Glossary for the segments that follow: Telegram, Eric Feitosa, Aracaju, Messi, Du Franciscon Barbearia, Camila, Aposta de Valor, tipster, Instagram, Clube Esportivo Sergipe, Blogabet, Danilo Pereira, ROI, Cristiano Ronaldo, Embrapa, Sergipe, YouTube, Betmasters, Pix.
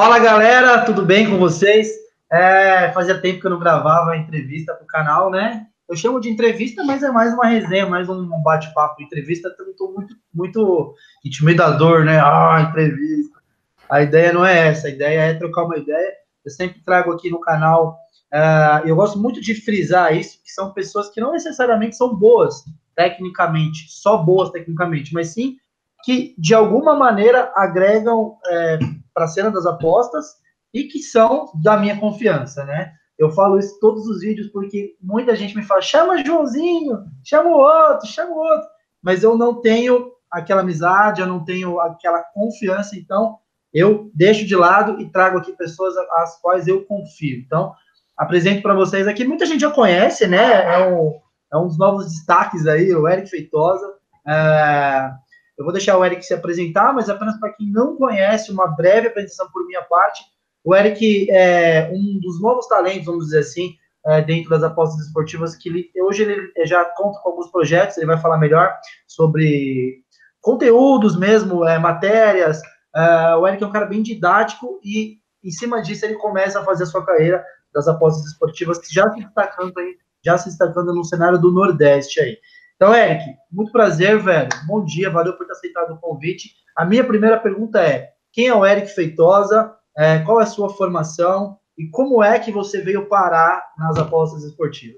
Fala galera, tudo bem com vocês? Fazia tempo que eu não gravava entrevista pro canal, né? Eu chamo de entrevista, mas é mais uma resenha, mais um bate-papo. Entrevista, eu tô muito intimidador, né? Ah, entrevista. A ideia não é essa, a ideia é trocar uma ideia. Eu sempre trago aqui no canal, eu gosto muito de frisar isso, que são pessoas que não necessariamente são boas tecnicamente, só boas tecnicamente, mas sim que de alguma maneira agregam para a cena das apostas e que são da minha confiança, né? Eu falo isso em todos os vídeos porque muita gente me fala, chama Joãozinho, chama o outro, mas eu não tenho aquela amizade, eu não tenho aquela confiança, então eu deixo de lado e trago aqui pessoas às quais eu confio. Então, apresento para vocês aqui, muita gente já conhece, né? É um dos novos destaques aí, o Eric Feitosa. Eu vou deixar o Eric se apresentar, mas apenas para quem não conhece, uma breve apresentação por minha parte. O Eric é um dos novos talentos, vamos dizer assim, dentro das apostas esportivas, que hoje ele já conta com alguns projetos, ele vai falar melhor sobre conteúdos mesmo, matérias. O Eric é um cara bem didático e, em cima disso, ele começa a fazer a sua carreira das apostas esportivas, que já se destacando no cenário do Nordeste aí. Então, Eric, muito prazer, velho. Bom dia, valeu por ter aceitado o convite. A minha primeira pergunta é, quem é o Eric Feitosa? Qual é a sua formação? E como é que você veio parar nas apostas esportivas?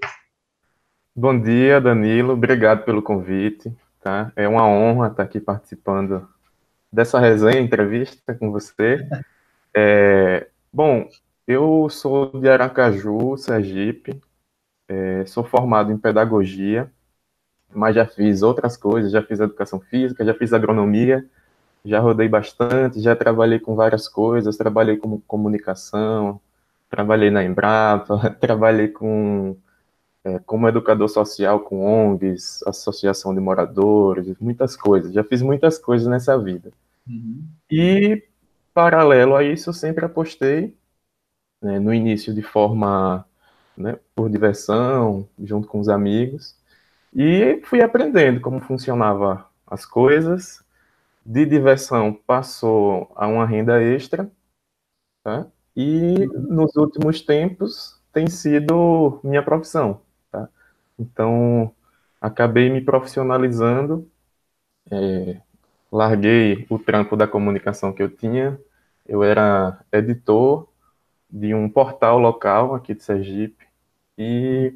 Bom dia, Danilo. Obrigado pelo convite. Tá? É uma honra estar aqui participando dessa resenha, entrevista com você. Bom, eu sou de Aracaju, Sergipe, sou formado em pedagogia, mas já fiz outras coisas, já fiz educação física, já fiz agronomia, já rodei bastante, já trabalhei com várias coisas, trabalhei com comunicação, trabalhei na Embrapa, trabalhei como educador social, com ONGs, associação de moradores, muitas coisas. Já fiz muitas coisas nessa vida. Uhum. E, paralelo a isso, eu sempre apostei, né, no início de forma, né, por diversão, junto com os amigos, e fui aprendendo como funcionava as coisas. De diversão passou a uma renda extra, tá? E, nos últimos tempos, tem sido minha profissão. Tá? Então, acabei me profissionalizando, larguei o trampo da comunicação que eu tinha, eu era editor de um portal local aqui de Sergipe e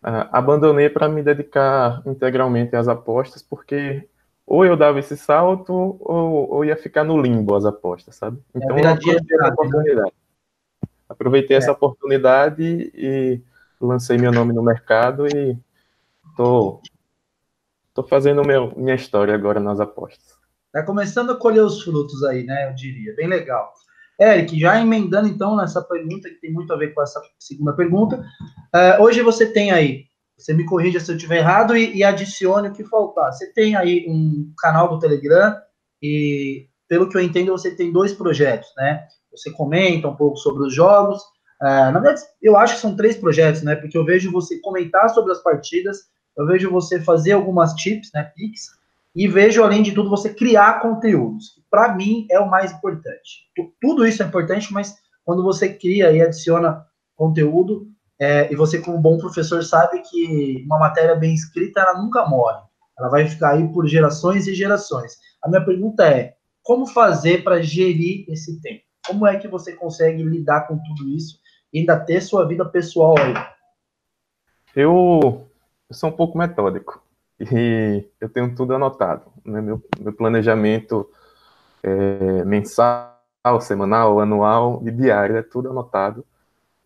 abandonei para me dedicar integralmente às apostas, porque ou eu dava esse salto ou ia ficar no limbo as apostas, sabe? Então, aproveitei essa oportunidade e lancei meu nome no mercado e tô fazendo minha história agora nas apostas. Tá começando a colher os frutos aí, né? Eu diria, bem legal. Eric, já emendando então nessa pergunta, que tem muito a ver com essa segunda pergunta, hoje você tem aí, você me corrija se eu estiver errado e adicione o que faltar, você tem aí um canal do Telegram e, pelo que eu entendo, você tem dois projetos, né? Você comenta um pouco sobre os jogos. Na verdade, eu acho que são três projetos, né? Porque eu vejo você comentar sobre as partidas, eu vejo você fazer algumas tips, né? Picks, e vejo, além de tudo, você criar conteúdos, que para mim é o mais importante. Tudo isso é importante, mas quando você cria e adiciona conteúdo, e você, como bom professor, sabe que uma matéria bem escrita, ela nunca morre. Ela vai ficar aí por gerações e gerações. A minha pergunta é, como fazer para gerir esse tempo? Como é que você consegue lidar com tudo isso e ainda ter sua vida pessoal aí? Eu sou um pouco metódico e eu tenho tudo anotado, né? Meu planejamento mensal, semanal, anual e diário é tudo anotado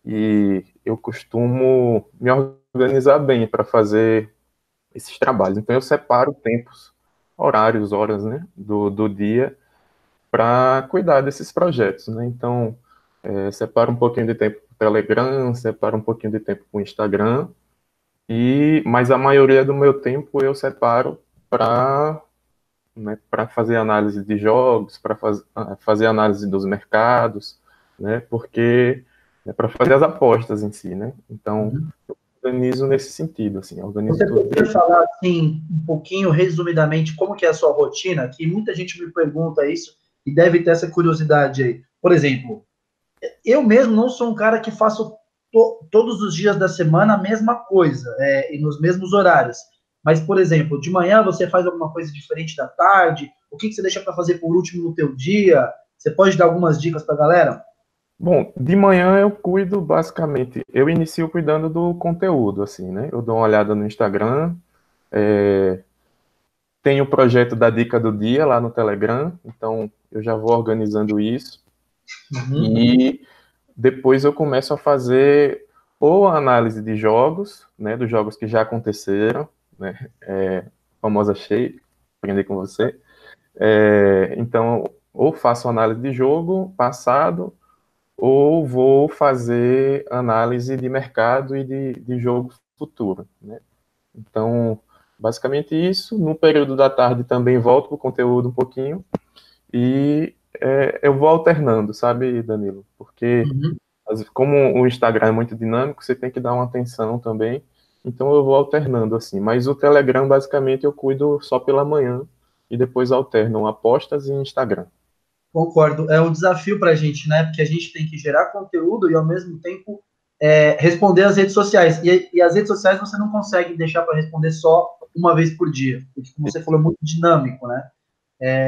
e eu costumo me organizar bem para fazer esses trabalhos. Então eu separo tempos, horários, horas, né, do dia, para cuidar desses projetos, né? Então, separa um pouquinho de tempo para o Telegram, separa um pouquinho de tempo para o Instagram, mas a maioria do meu tempo eu separo para, né, fazer análise de jogos, para fazer análise dos mercados, né? Porque é para fazer as apostas em si, né? Então, eu organizo nesse sentido, assim, organizo. Você poderia falar, assim, um pouquinho, resumidamente, como que é a sua rotina? Que muita gente me pergunta isso, e deve ter essa curiosidade aí. Por exemplo, eu mesmo não sou um cara que faço todos os dias da semana a mesma coisa, e nos mesmos horários. Mas, por exemplo, de manhã você faz alguma coisa diferente da tarde? O que você deixa para fazer por último no teu dia? Você pode dar algumas dicas para a galera? Bom, de manhã eu cuido basicamente, eu inicio cuidando do conteúdo, assim, né? Eu dou uma olhada no Instagram, tem o projeto da Dica do Dia lá no Telegram, então eu já vou organizando isso. Uhum. E depois eu começo a fazer ou a análise de jogos, né, dos jogos que já aconteceram, né, famosa shape, aprender com você. Então, ou faço análise de jogo passado, ou vou fazer análise de mercado e de jogo futuro, né? Então, basicamente isso. No período da tarde também volto para o conteúdo um pouquinho e eu vou alternando, sabe, Danilo? Porque, como o Instagram é muito dinâmico, você tem que dar uma atenção também. Então, eu vou alternando, assim. Mas o Telegram, basicamente, eu cuido só pela manhã e depois alternam apostas e Instagram. Concordo. É um desafio para a gente, né? Porque a gente tem que gerar conteúdo e, ao mesmo tempo, responder às redes sociais. E as redes sociais você não consegue deixar para responder só uma vez por dia. Porque, como você falou, é muito dinâmico, né?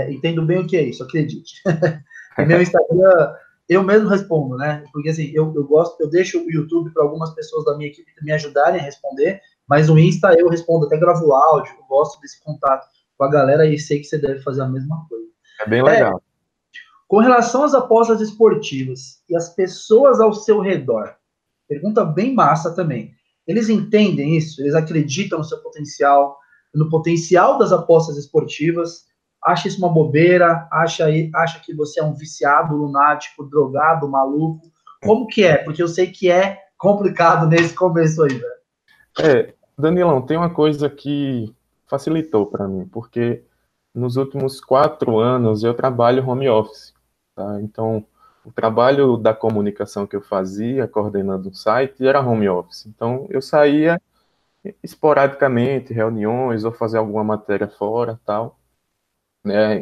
Entendo bem o que é isso, acredite. E meu Instagram, eu mesmo respondo, né? Porque assim, eu deixo o YouTube para algumas pessoas da minha equipe me ajudarem a responder, mas o Insta eu respondo, até gravo áudio, eu gosto desse contato com a galera e sei que você deve fazer a mesma coisa. É bem legal. Com relação às apostas esportivas e as pessoas ao seu redor, pergunta bem massa também. Eles entendem isso? Eles acreditam no seu potencial, no potencial das apostas esportivas? Acha isso uma bobeira, acha que você é um viciado, lunático, drogado, maluco. Como que é? Porque eu sei que é complicado nesse começo aí, velho. Danilão, tem uma coisa que facilitou para mim, porque nos últimos 4 anos eu trabalho home office, tá? Então, o trabalho da comunicação que eu fazia, coordenando um site, era home office. Então, eu saía esporadicamente, reuniões, ou fazer alguma matéria fora, tal.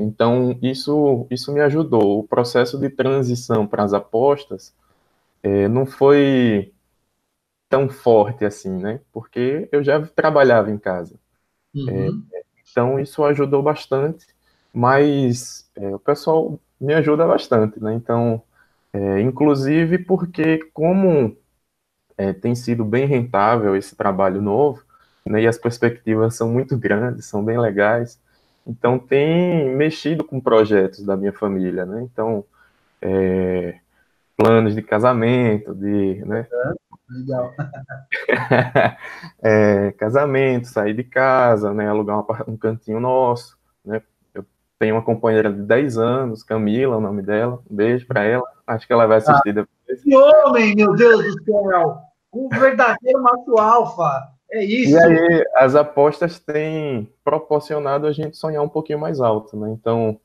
Então, isso me ajudou. O processo de transição para as apostas não foi tão forte assim, né? Porque eu já trabalhava em casa. Uhum. Então, isso ajudou bastante, mas o pessoal me ajuda bastante, né? Então, inclusive porque como tem sido bem rentável esse trabalho novo, né, e as perspectivas são muito grandes, são bem legais, então, tem mexido com projetos da minha família, né? Então, planos de casamento, né? Legal. Casamento, sair de casa, né? Alugar um cantinho nosso, né? Eu tenho uma companheira de 10 anos, Camila, o nome dela. Um beijo para ela. Acho que ela vai assistir depois. Que homem, meu Deus do céu! Um verdadeiro macho alfa! É isso. E aí, as apostas têm proporcionado a gente sonhar um pouquinho mais alto, né? Então,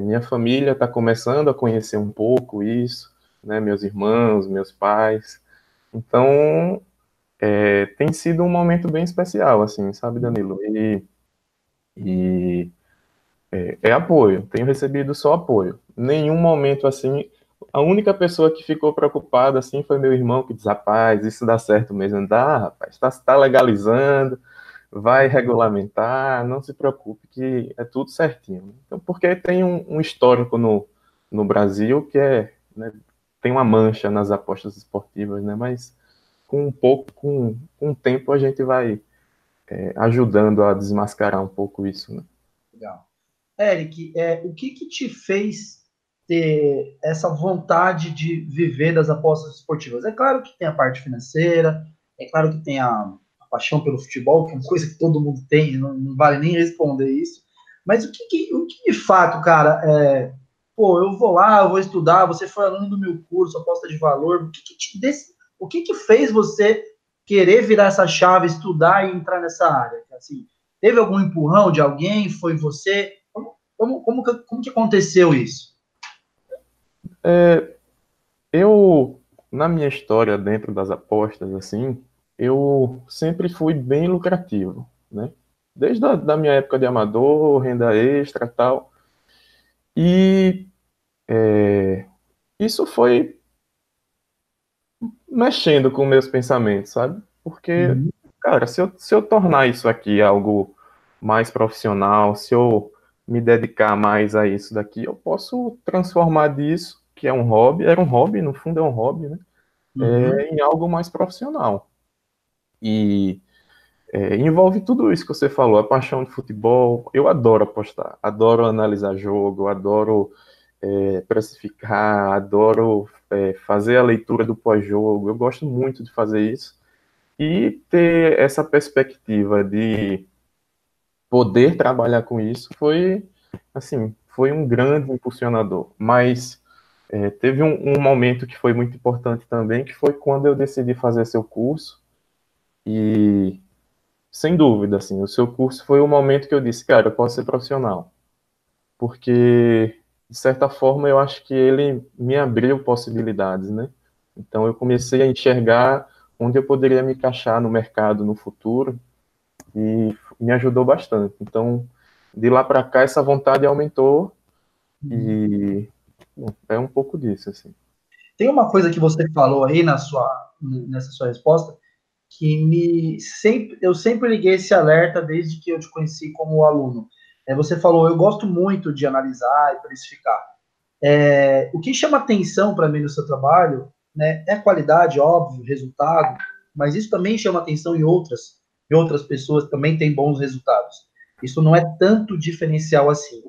minha família está começando a conhecer um pouco isso, né? Meus irmãos, meus pais. Então, tem sido um momento bem especial, assim, sabe, Danilo? E é apoio. Tenho recebido só apoio. Nenhum momento, assim... A única pessoa que ficou preocupada, assim, foi meu irmão, que diz, rapaz, isso dá certo mesmo. Rapaz, tá legalizando, vai regulamentar, não se preocupe que é tudo certinho. Então, porque tem um histórico no Brasil que né, tem uma mancha nas apostas esportivas, né, mas com o tempo a gente vai ajudando a desmascarar um pouco isso, né. Legal. Eric, o que te fez ter essa vontade de viver das apostas esportivas? É claro que tem a parte financeira, é claro que tem a paixão pelo futebol, que é uma coisa que todo mundo tem, não vale nem responder isso, mas o que de fato, cara, eu vou lá, eu vou estudar, você foi aluno do meu curso, Aposta de Valor, o que fez você querer virar essa chave, estudar e entrar nessa área? Assim, teve algum empurrão de alguém? Foi você? Como que aconteceu isso? Eu, na minha história dentro das apostas, assim, eu sempre fui bem lucrativo, né? Desde da minha época de amador, renda extra, tal. E Isso foi mexendo com meus pensamentos, sabe? Porque, cara, se eu tornar isso aqui algo mais profissional, se eu me dedicar mais a isso daqui, eu posso transformar disso, que é um hobby, era um hobby, no fundo é um hobby, né? Em algo mais profissional. E envolve tudo isso que você falou, a paixão de futebol. Eu adoro apostar, adoro analisar jogo, adoro precificar, adoro fazer a leitura do pós-jogo. Eu gosto muito de fazer isso. E ter essa perspectiva de poder trabalhar com isso foi um grande impulsionador. Mas teve um momento que foi muito importante também, que foi quando eu decidi fazer seu curso. E, sem dúvida, assim, o seu curso foi o momento que eu disse, cara, eu posso ser profissional. Porque, de certa forma, eu acho que ele me abriu possibilidades, né? Então, eu comecei a enxergar onde eu poderia me encaixar no mercado no futuro e me ajudou bastante. Então, de lá para cá, essa vontade aumentou e é um pouco disso, assim. Tem uma coisa que você falou aí nessa sua resposta que eu sempre liguei esse alerta desde que eu te conheci como aluno. Você falou, eu gosto muito de analisar e precificar. O que chama atenção para mim no seu trabalho, né, é qualidade, óbvio, resultado, mas isso também chama atenção em outras pessoas que também têm bons resultados. Isso não é tanto diferencial assim.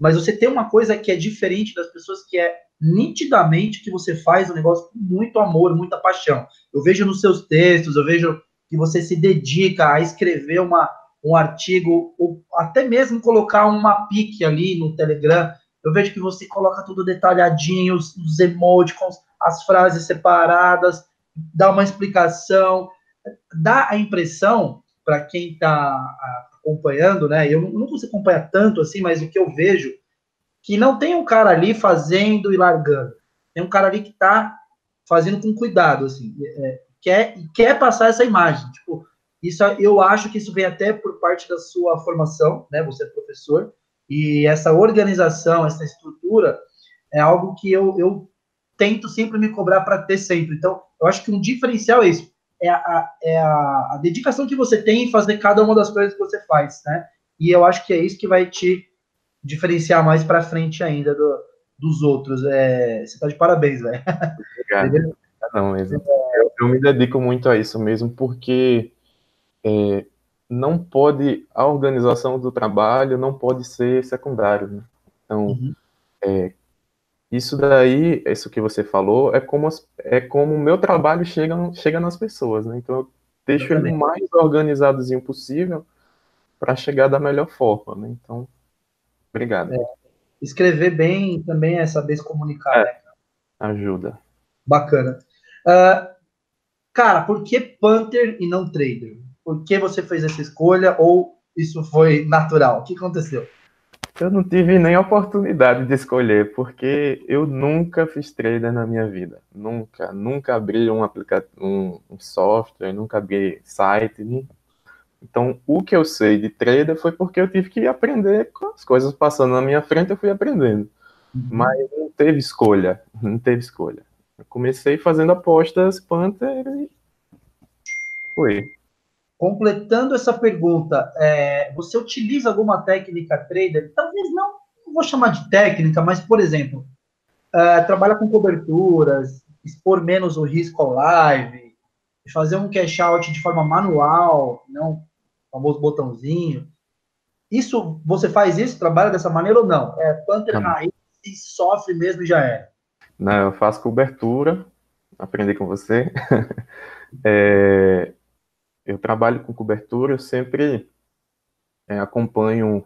Mas você tem uma coisa que é diferente das pessoas, que é nitidamente que você faz um negócio com muito amor, muita paixão. Eu vejo nos seus textos, eu vejo que você se dedica a escrever um artigo, ou até mesmo colocar uma pique ali no Telegram. Eu vejo que você coloca tudo detalhadinho, os emoticons, as frases separadas, dá uma explicação, dá a impressão, para quem está acompanhando, né? Eu não consigo acompanhar tanto assim, mas o que eu vejo, que não tem um cara ali fazendo e largando. Tem um cara ali que está fazendo com cuidado, assim, quer passar essa imagem. Tipo, isso, eu acho que isso vem até por parte da sua formação, né? Você é professor, e essa organização, essa estrutura, é algo que eu tento sempre me cobrar para ter sempre. Então, eu acho que um diferencial é isso. É a dedicação que você tem em fazer cada uma das coisas que você faz, né? E eu acho que é isso que vai te diferenciar mais para frente ainda dos outros. Você está de parabéns, velho. Obrigado. Não, mesmo. Eu me dedico muito a isso mesmo, porque não pode, a organização do trabalho não pode ser secundário, né? Então, isso que você falou, é como o meu trabalho chega nas pessoas, né? Então, eu deixo ele o mais organizadozinho possível para chegar da melhor forma, né? Então, obrigado. Escrever bem também é saber se comunicar, né? Ajuda. Bacana. Cara, por que punter e não trader? Por que você fez essa escolha ou isso foi natural? O que aconteceu? Eu não tive nem oportunidade de escolher, porque eu nunca fiz trader na minha vida. Nunca abri um software, nunca abri site. Então, o que eu sei de trader foi porque eu tive que aprender com as coisas passando na minha frente, eu fui aprendendo. Mas não teve escolha. Eu comecei fazendo apostas, punter e foi. Completando essa pergunta, você utiliza alguma técnica trader? Talvez não vou chamar de técnica, mas, por exemplo, trabalha com coberturas, expor menos o risco ao live, fazer um cash out de forma manual, não o famoso botãozinho. Isso, você faz isso? Trabalha dessa maneira ou não? Panther raiz e sofre mesmo e já é. Não, eu faço cobertura, aprendi com você. Eu trabalho com cobertura, eu sempre acompanho,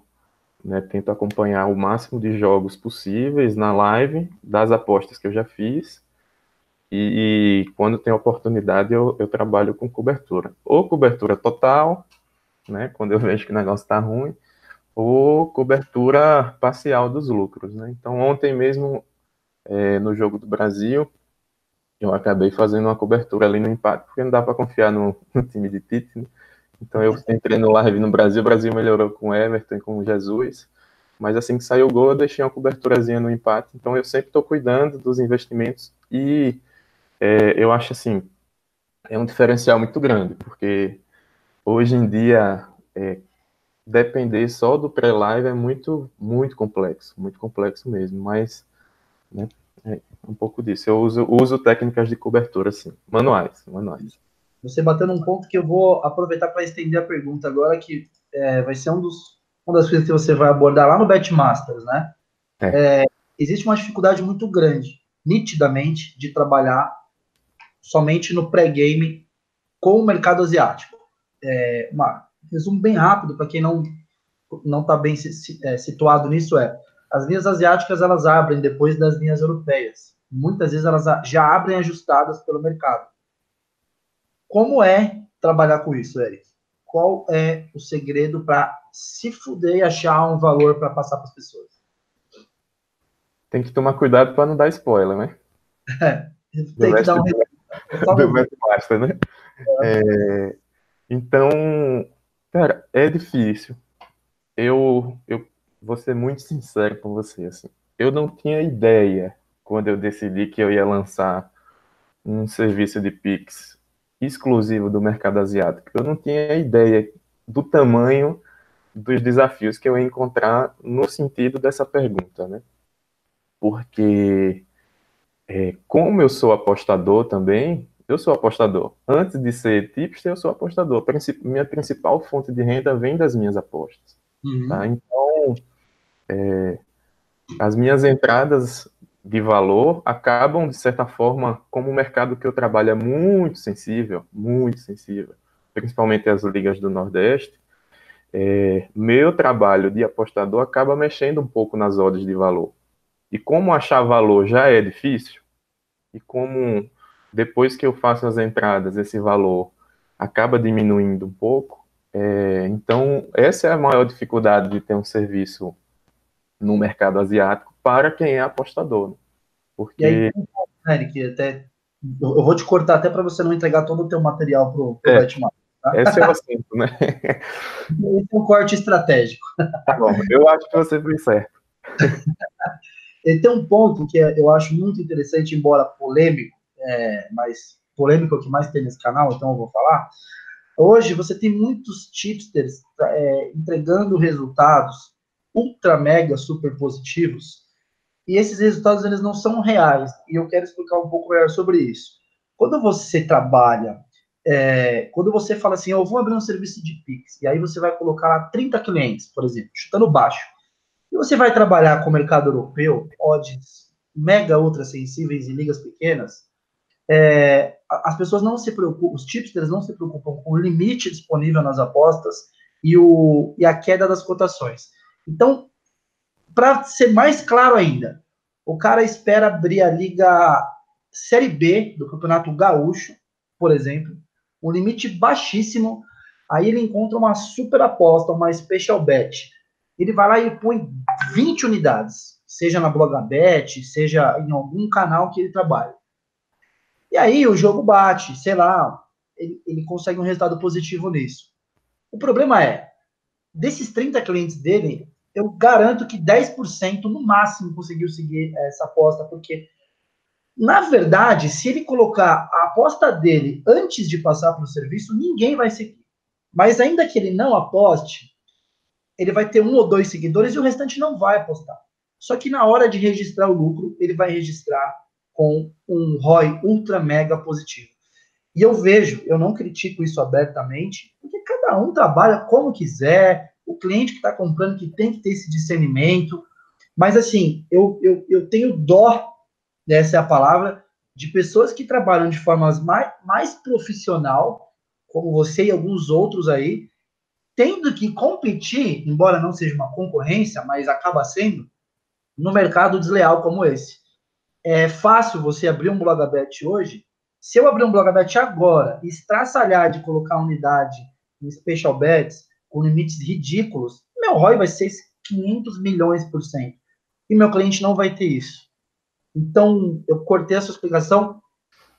né, tento acompanhar o máximo de jogos possíveis na live, das apostas que eu já fiz, e quando tem oportunidade eu trabalho com cobertura. Ou cobertura total, né, quando eu vejo que o negócio está ruim, ou cobertura parcial dos lucros, né? Então, ontem mesmo, no jogo do Brasil, eu acabei fazendo uma cobertura ali no empate, porque não dá para confiar no time de Tite, né? Então eu entrei no live no Brasil, o Brasil melhorou com o Everton e com o Jesus, Mas assim que saiu o gol, eu deixei uma coberturazinha no empate. Então eu sempre estou cuidando dos investimentos e eu acho assim, é um diferencial muito grande, porque hoje em dia depender só do pré-live é muito complexo mesmo, mas né, é um pouco disso. Eu uso técnicas de cobertura, assim, manuais. Você batendo um ponto que eu vou aproveitar para estender a pergunta agora, que vai ser uma das coisas que você vai abordar lá no Betmasters, né? Existe uma dificuldade muito grande, nitidamente, de trabalhar somente no pré-game com o mercado asiático. Resumo bem rápido, para quem não está bem situado nisso, as linhas asiáticas elas abrem depois das linhas europeias. Muitas vezes elas já abrem ajustadas pelo mercado. Como é trabalhar com isso, Eric? Qual é o segredo para se fuder e achar um valor para passar para as pessoas? Tem que tomar cuidado para não dar spoiler, né? Tem que dar um Betmaster, né? Então, cara, é difícil. Eu vou ser muito sincero com você, assim. Eu não tinha ideia quando eu decidi que eu ia lançar um serviço de Pix exclusivo do mercado asiático. Eu não tinha ideia do tamanho dos desafios que eu ia encontrar no sentido dessa pergunta, né? Porque como eu sou apostador também, eu sou apostador. Antes de ser tipster, eu sou apostador. Minha principal fonte de renda vem das minhas apostas. Uhum. Tá? Então, as minhas entradas de valor acabam, de certa forma, como o mercado que eu trabalho é muito sensível, principalmente as ligas do Nordeste, meu trabalho de apostador acaba mexendo um pouco nas odds de valor. E como achar valor já é difícil, e como depois que eu faço as entradas, esse valor acaba diminuindo um pouco, então essa é a maior dificuldade de ter um serviço no mercado asiático para quem é apostador. Porque... E aí, Eric, eu vou te cortar até para você não entregar todo o teu material para o Betmasters. Tá? Esse é o assunto, né? Esse é um corte estratégico. Tá bom, eu acho que você foi certo. E tem um ponto que eu acho muito interessante, embora polêmico, mas polêmico é o que mais tem nesse canal, então eu vou falar. Hoje você tem muitos tipsters entregando resultados ultra mega super positivos, e esses resultados eles não são reais, e eu quero explicar um pouco melhor sobre isso. Quando você trabalha, quando você fala assim, eu vou abrir um serviço de Pix, e aí você vai colocar 30 clientes, por exemplo, chutando baixo, e você vai trabalhar com o mercado europeu, odds mega ultra sensíveis em ligas pequenas, as pessoas não se preocupam, os tipsters não se preocupam com o limite disponível nas apostas e a queda das cotações. Então, para ser mais claro ainda, o cara espera abrir a Liga Série B do Campeonato Gaúcho, por exemplo, um limite baixíssimo, aí ele encontra uma super aposta, uma special bet. Ele vai lá e põe 20 unidades, seja na Blogabet, seja em algum canal que ele trabalha. E aí o jogo bate, sei lá, ele consegue um resultado positivo nisso. O problema desses 30 clientes dele, eu garanto que 10% no máximo conseguiu seguir essa aposta, porque, na verdade, se ele colocar a aposta dele antes de passar para o serviço, ninguém vai seguir. Mas ainda que ele não aposte, ele vai ter 1 ou 2 seguidores e o restante não vai apostar. Só que na hora de registrar o lucro, ele vai registrar com um ROI ultra mega positivo. E eu vejo, eu não critico isso abertamente, porque cada um trabalha como quiser, o cliente que está comprando que tem que ter esse discernimento, mas assim, eu tenho dó, essa é a palavra, de pessoas que trabalham de forma mais profissional, como você e alguns outros aí, tendo que competir, embora não seja uma concorrência, mas acaba sendo, no mercado desleal como esse. É fácil você abrir um Blogabet hoje. Se eu abrir um Blogabet agora e estraçalhar de colocar unidade em special bets com limites ridículos, meu ROI vai ser 500 milhões %. E meu cliente não vai ter isso. Então, eu cortei essa explicação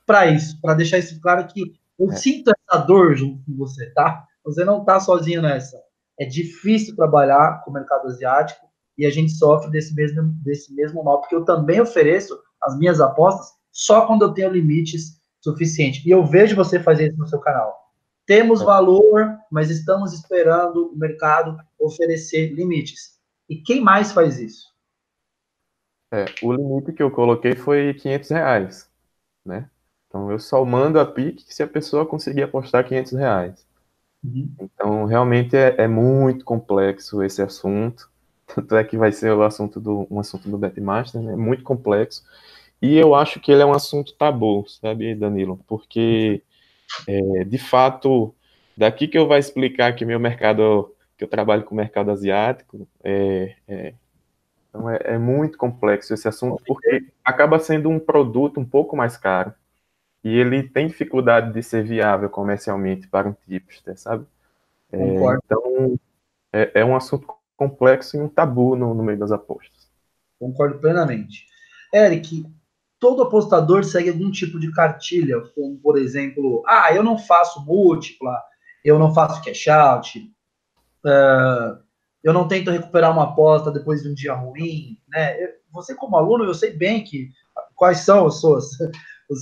para isso, para deixar isso claro que eu sinto essa dor junto com você, tá? Você não está sozinho nessa. É difícil trabalhar com o mercado asiático, e a gente sofre desse mesmo mal, porque eu também ofereço as minhas apostas só quando eu tenho limites suficientes. E eu vejo você fazer isso no seu canal. Temos valor, mas estamos esperando o mercado oferecer limites. E quem mais faz isso? O limite que eu coloquei foi R$500, né? Então, eu só mando a pique se a pessoa conseguir apostar R$500. Uhum. Então, realmente é muito complexo esse assunto. Tanto é que vai ser um assunto do Betmaster, né? Muito complexo. E eu acho que ele é um assunto tabu, sabe, Danilo? Porque, de fato, daqui que eu vou explicar que meu mercado, que eu trabalho com o mercado asiático, então é muito complexo esse assunto, porque acaba sendo um produto um pouco mais caro e ele tem dificuldade de ser viável comercialmente para um tipster, sabe? Então, é um assunto complexo e um tabu no meio das apostas. Concordo plenamente. Eric, todo apostador segue algum tipo de cartilha, como, por exemplo, eu não faço múltipla, eu não faço cash out, eu não tento recuperar uma aposta depois de um dia ruim, né? Você, como aluno, eu sei bem quais são os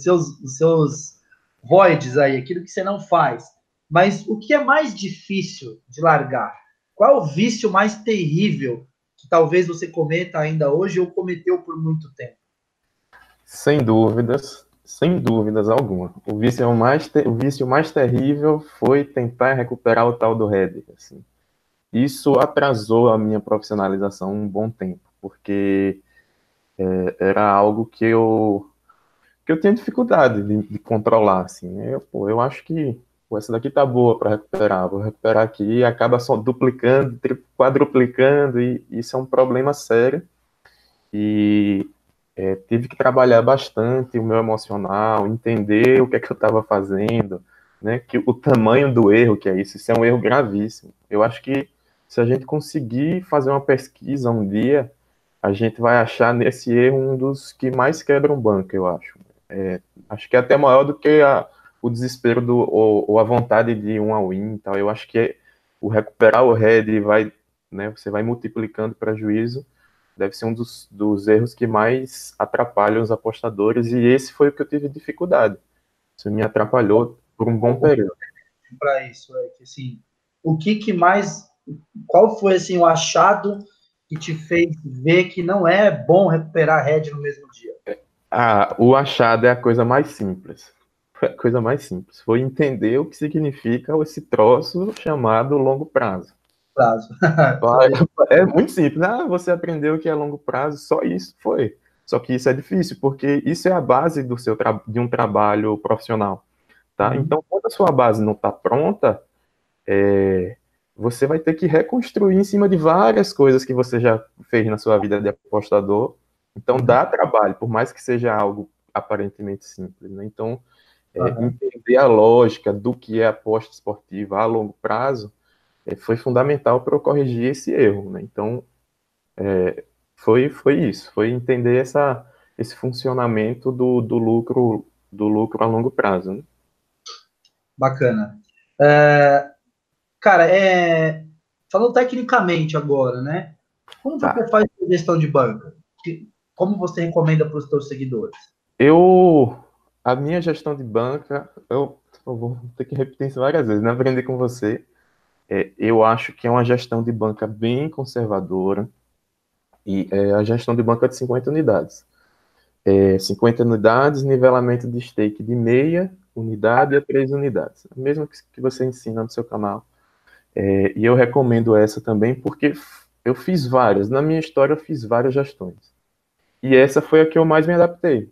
seus voids aí, aquilo que você não faz. Mas o que é mais difícil de largar? Qual é o vício mais terrível que talvez você cometa ainda hoje ou cometeu por muito tempo? Sem dúvidas alguma. O vício mais terrível foi tentar recuperar o tal do head, assim. Isso atrasou a minha profissionalização um bom tempo, porque era algo que eu tinha dificuldade de controlar, assim, né? Eu acho que essa daqui tá boa para recuperar, vou recuperar aqui, e acaba só duplicando, quadruplicando, e isso é um problema sério. E tive que trabalhar bastante o meu emocional, entender o que é que eu estava fazendo, né? Que o tamanho do erro que é isso é um erro gravíssimo. Eu acho que se a gente conseguir fazer uma pesquisa um dia, a gente vai achar nesse erro um dos que mais quebram banco, eu acho. Acho que é até maior do que o desespero ou a vontade de um all-in e tal. Eu acho que o recuperar o head vai, né? Você vai multiplicando o prejuízo. Deve ser um dos erros que mais atrapalham os apostadores, e esse foi o que eu tive dificuldade. Isso me atrapalhou por um bom período. Para isso, assim, qual foi, assim, o achado que te fez ver que não é bom recuperar head no mesmo dia? O achado é a coisa mais simples. Foi entender o que significa esse troço chamado longo prazo. É muito simples. Você aprendeu que é longo prazo, só isso foi. Só que isso é difícil, porque isso é a base do seu de um trabalho profissional, tá? Uhum. Então, quando a sua base não está pronta, você vai ter que reconstruir em cima de várias coisas que você já fez na sua vida de apostador. Então, dá trabalho, por mais que seja algo aparentemente simples, né? Então, entender a lógica do que é aposta esportiva a longo prazo foi fundamental para eu corrigir esse erro, né? Então, foi isso, foi entender esse funcionamento do lucro a longo prazo, né? Bacana. Cara, falando tecnicamente agora, né? Como você faz a gestão de banca? Como você recomenda para os seus seguidores? A minha gestão de banca, eu vou ter que repetir isso várias vezes, né? Aprender com você. Eu acho que é uma gestão de banca bem conservadora, e a gestão de banca de 50 unidades. 50 unidades, nivelamento de stake de meia unidade a 3 unidades. O mesmo que você ensina no seu canal. E eu recomendo essa também, porque eu fiz várias. Na minha história, eu fiz várias gestões. E essa foi a que eu mais me adaptei.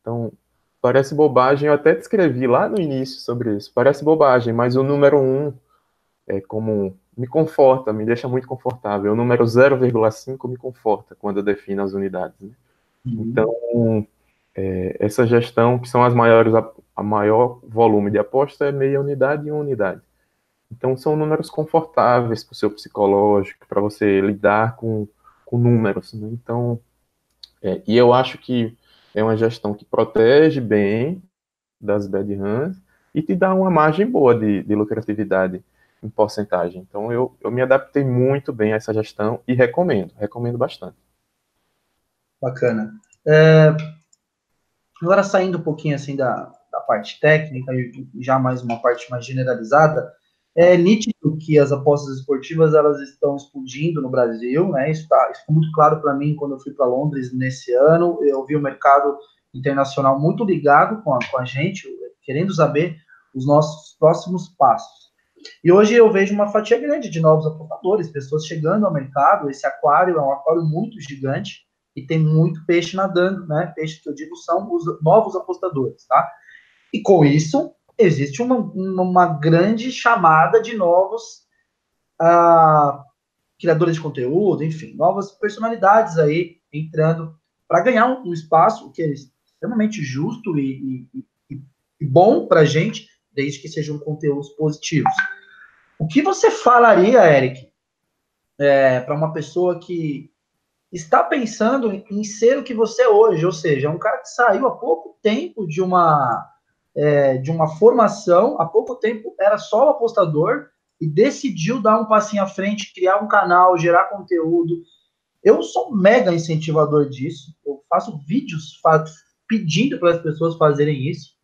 Então, parece bobagem, eu até descrevi lá no início sobre isso. Parece bobagem, mas o número 1... como me conforta, me deixa muito confortável. O número 0,5 me conforta quando eu defino as unidades, né? Uhum. Então, essa gestão, que são as maiores, a maior volume de aposta é meia unidade e 1 unidade. Então, são números confortáveis para o seu psicológico, para você lidar com números, né? Então, e eu acho que é uma gestão que protege bem das bad runs e te dá uma margem boa de lucratividade. em porcentagem. Então, eu me adaptei muito bem a essa gestão e recomendo bastante. Bacana. Agora, saindo um pouquinho assim da parte técnica, já mais uma parte mais generalizada, é nítido que as apostas esportivas elas estão explodindo no Brasil, né? Isso ficou muito claro para mim quando eu fui para Londres nesse ano. Eu vi o mercado internacional muito ligado com a gente, querendo saber os nossos próximos passos. E hoje eu vejo uma fatia grande de novos apostadores, pessoas chegando ao mercado. Esse aquário é um aquário muito gigante e tem muito peixe nadando, né? Peixe que eu digo são os novos apostadores, tá? E com isso existe uma grande chamada de novos criadores de conteúdo, enfim, novas personalidades aí entrando para ganhar um espaço, o que é extremamente justo e bom para a gente, desde que sejam conteúdos positivos. O que você falaria, Eric, para uma pessoa que está pensando em ser o que você é hoje, ou seja, um cara que saiu há pouco tempo de uma formação, há pouco tempo era só o apostador e decidiu dar um passinho à frente, criar um canal, gerar conteúdo. Eu sou mega incentivador disso, eu faço vídeos pedindo para as pessoas fazerem isso,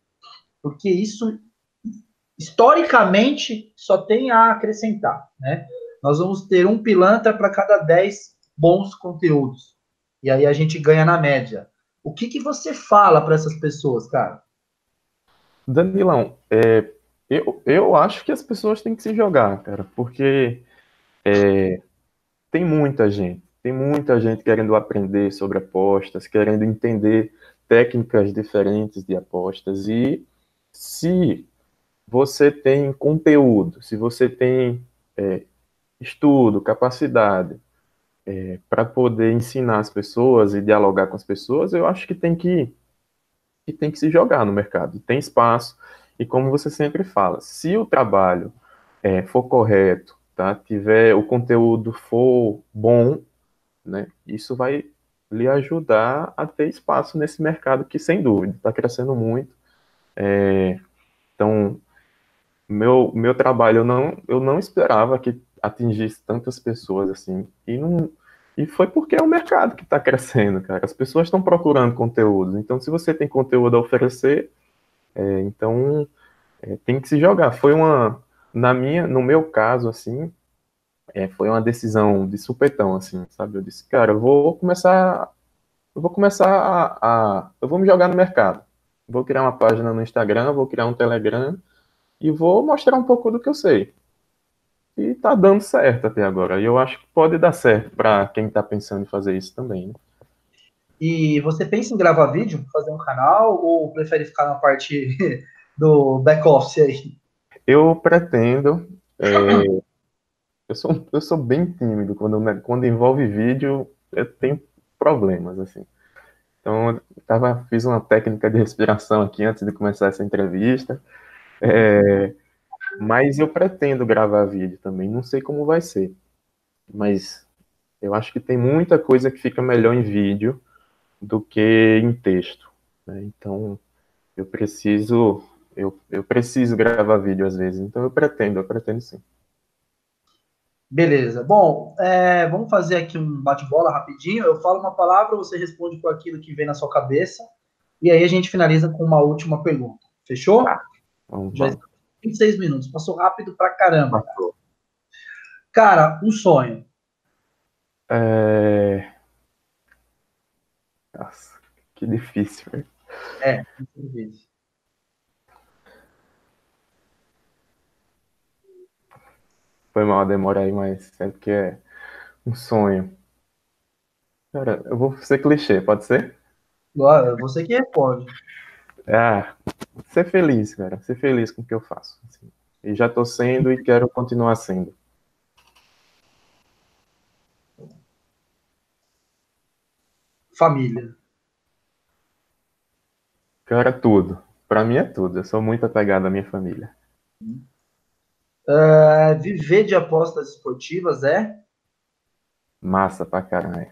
porque isso historicamente só tem a acrescentar, né? Nós vamos ter um pilantra para cada 10 bons conteúdos e aí a gente ganha na média. O que você fala para essas pessoas, cara? Danilão, eu acho que as pessoas têm que se jogar, cara, porque tem muita gente querendo aprender sobre apostas, querendo entender técnicas diferentes de apostas, e se você tem conteúdo, se você tem estudo, capacidade para poder ensinar as pessoas e dialogar com as pessoas, eu acho que tem que se jogar no mercado, tem espaço. E como você sempre fala, se o trabalho for correto, tá? Tiver o conteúdo for bom, né? Isso vai lhe ajudar a ter espaço nesse mercado que, sem dúvida, está crescendo muito. Então, meu trabalho, eu não esperava que atingisse tantas pessoas assim, E foi porque é o mercado que está crescendo, cara. As pessoas estão procurando conteúdo. Então, se você tem conteúdo a oferecer, tem que se jogar. Foi uma... No meu caso, assim, foi uma decisão de supetão, assim, sabe? Eu disse, cara, eu vou me jogar no mercado. Vou criar uma página no Instagram, vou criar um Telegram e vou mostrar um pouco do que eu sei. E tá dando certo até agora. E eu acho que pode dar certo para quem tá pensando em fazer isso também, né? E você pensa em gravar vídeo, fazer um canal, ou prefere ficar na parte do back-office aí? Eu pretendo. Eu sou bem tímido. Quando envolve vídeo, eu tenho problemas, assim. Então, fiz uma técnica de respiração aqui antes de começar essa entrevista. Mas eu pretendo gravar vídeo também, não sei como vai ser. Mas eu acho que tem muita coisa que fica melhor em vídeo do que em texto, né? Então, eu preciso gravar vídeo às vezes. Então, eu pretendo sim. Beleza. Bom, vamos fazer aqui um bate-bola rapidinho. Eu falo uma palavra, você responde com aquilo que vem na sua cabeça. E aí a gente finaliza com uma última pergunta. Fechou? Tá. Vamos. 26 minutos, passou rápido pra caramba. Cara, um sonho. Nossa, que difícil, velho. Muito difícil. Foi mal a demora aí, mas é porque é um sonho. Cara, eu vou ser clichê, pode ser? Agora, você que responde. Ser feliz, cara. Ser feliz com o que eu faço. Assim. E já tô sendo e quero continuar sendo. Família. Cara, tudo. Pra mim é tudo. Eu sou muito apegado à minha família. Viver de apostas esportivas é? Massa pra caralho.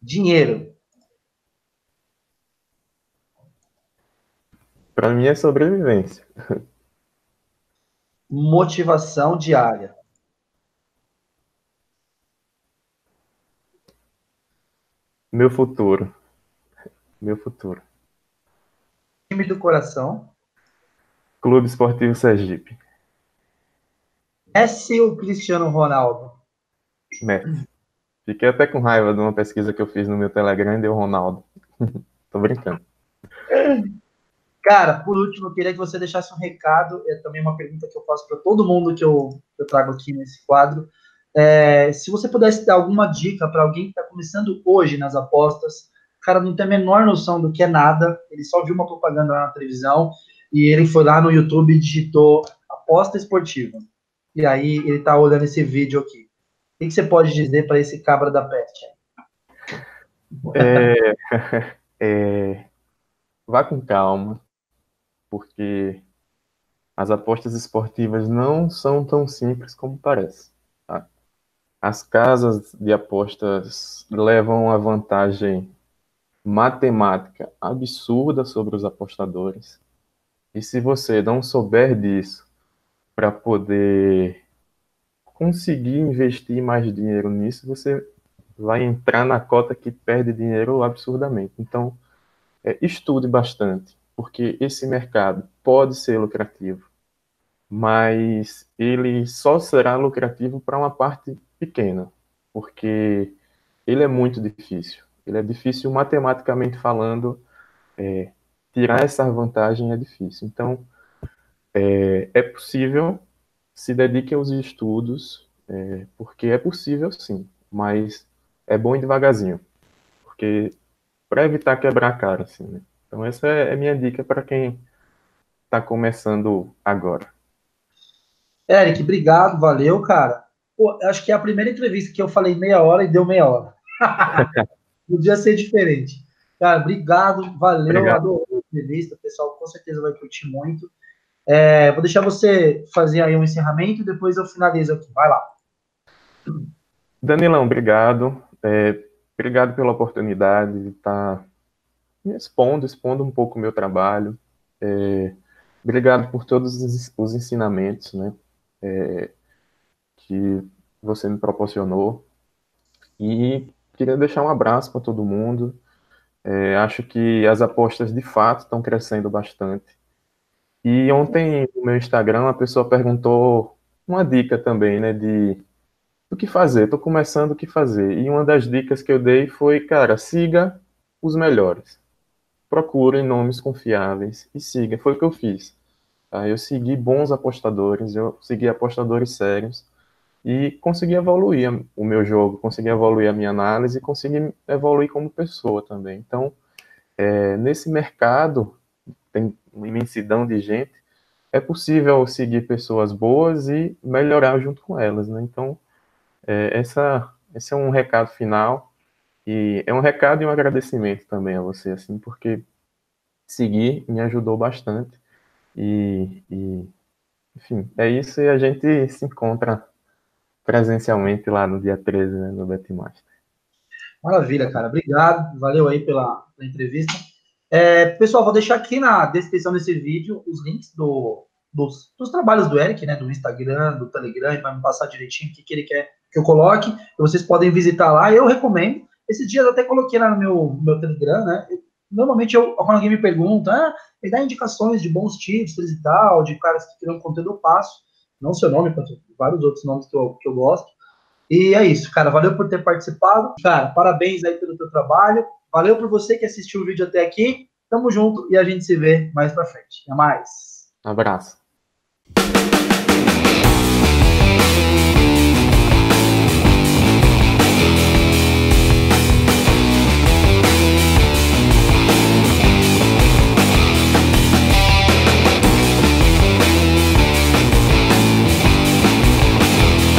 Dinheiro. Para mim é sobrevivência. motivação diária. Meu futuro. Meu futuro. Time do coração. Clube Esportivo Sergipe. Messi ou Cristiano Ronaldo? Messi. Fiquei até com raiva de uma pesquisa que eu fiz no meu Telegram e deu Ronaldo. Tô brincando. Cara, por último, eu queria que você deixasse um recado. É também uma pergunta que eu faço para todo mundo que eu trago aqui nesse quadro. Se você pudesse dar alguma dica para alguém que está começando hoje nas apostas, o cara não tem a menor noção do que é nada, ele só viu uma propaganda lá na televisão e ele foi lá no YouTube e digitou aposta esportiva. E aí ele está olhando esse vídeo aqui. O que você pode dizer para esse cabra da peste? Vá com calma, porque as apostas esportivas não são tão simples como parece. Tá? As casas de apostas levam uma vantagem matemática absurda sobre os apostadores. E se você não souber disso para poder conseguir investir mais dinheiro nisso, você vai entrar na cota que perde dinheiro absurdamente. Então, estude bastante, porque esse mercado pode ser lucrativo, mas ele só será lucrativo para uma parte pequena, porque ele é muito difícil. Ele é difícil matematicamente falando, tirar essa vantagem é difícil. Então, é possível, se dedique aos estudos, porque é possível sim, mas é bom ir devagarzinho, porque para evitar quebrar a cara, assim, né? Então essa é a minha dica para quem está começando agora. Eric, obrigado, valeu, cara. Pô, acho que é a primeira entrevista que eu falei meia hora e deu meia hora. Podia ser diferente. Cara, obrigado, valeu, obrigado. Adorei a entrevista, o pessoal com certeza vai curtir muito. Vou deixar você fazer aí um encerramento e depois eu finalizo aqui, vai lá. Danilão, obrigado. Obrigado pela oportunidade de estar me expondo um pouco o meu trabalho. Obrigado por todos os ensinamentos, né, que você me proporcionou. E queria deixar um abraço para todo mundo. Acho que as apostas de fato estão crescendo bastante. E ontem no meu Instagram a pessoa perguntou uma dica também, né, de o que fazer, estou começando o que fazer. E uma das dicas que eu dei foi, cara, siga os melhores. Procure nomes confiáveis e siga. Foi o que eu fiz. Tá? Eu segui bons apostadores, eu segui apostadores sérios. E consegui evoluir o meu jogo, consegui evoluir a minha análise, consegui evoluir como pessoa também. Então, nesse mercado, tem uma imensidão de gente, é possível seguir pessoas boas e melhorar junto com elas, né? Então, esse é um recado final, e é um recado e um agradecimento também a você, assim, porque seguir me ajudou bastante, e enfim, é isso, e a gente se encontra presencialmente lá no dia 13, né, no Betmaster. Maravilha, cara. Obrigado. Valeu aí pela entrevista. Pessoal, vou deixar aqui na descrição desse vídeo os links dos trabalhos do Eric, né, do Instagram, do Telegram, ele vai me passar direitinho o que ele quer que eu coloque. Vocês podem visitar lá. Eu recomendo. Esses dias eu até coloquei lá no meu Telegram, né? Normalmente, quando alguém me pergunta, me dá indicações de bons títulos e tal, de caras que criam conteúdo, eu passo. Não seu nome, quanto vários outros nomes que eu gosto. E é isso, cara. Valeu por ter participado. Cara, parabéns aí pelo teu trabalho. Valeu por você que assistiu o vídeo até aqui. Tamo junto e a gente se vê mais pra frente. Até mais. Um abraço.